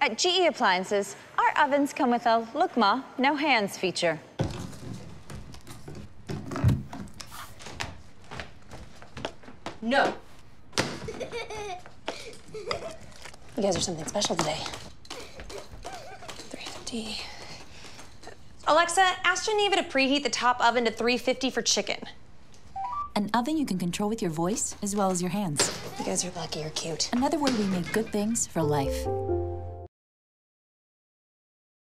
At GE Appliances, our ovens come with a Look Ma, No Hands feature. No. You guys are something special today. 350. Alexa, ask Geneva to preheat the top oven to 350 for chicken. An oven you can control with your voice as well as your hands. You guys are lucky you're cute. Another way we make good things for life.